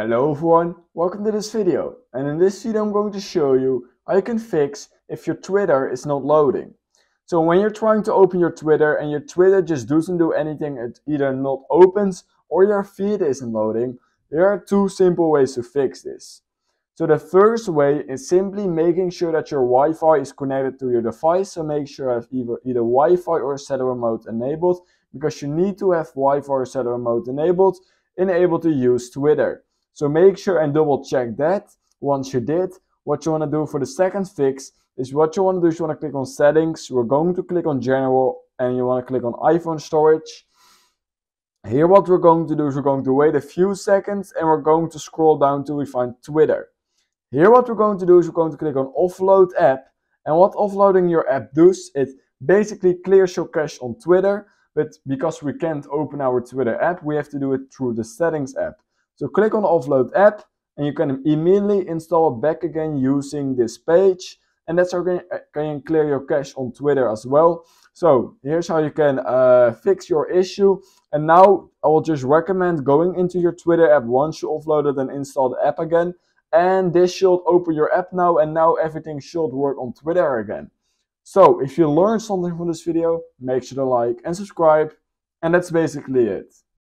Hello everyone, welcome to this video, and in this video I'm going to show you how you can fix if your Twitter is not loading. So when you're trying to open your Twitter and your Twitter just doesn't do anything, it either not opens or your feed isn't loading, there are two simple ways to fix this. So the first way is simply making sure that your Wi-Fi is connected to your device, so make sure you have either Wi-Fi or cellular mode enabled, because you need to have Wi-Fi or cellular mode enabled and able to use Twitter. So make sure and double check that. Once you did, what you want to do for the second fix is you want to click on settings. We're going to click on general and you want to click on iPhone storage. Here what we're going to do is we're going to wait a few seconds and we're going to scroll down till we find Twitter. Here what we're going to do is we're going to click on offload app, and what offloading your app does, it basically clears your cache on Twitter, but because we can't open our Twitter app, we have to do it through the settings app. So click on offload app and you can immediately install it back again using this page, and that's how you can clear your cache on Twitter as well. So here's how you can fix your issue, and now I will just recommend going into your Twitter app once you offload it and install the app again, and this should open your app now, and now everything should work on Twitter again. So if you learned something from this video, make sure to like and subscribe, and that's basically it.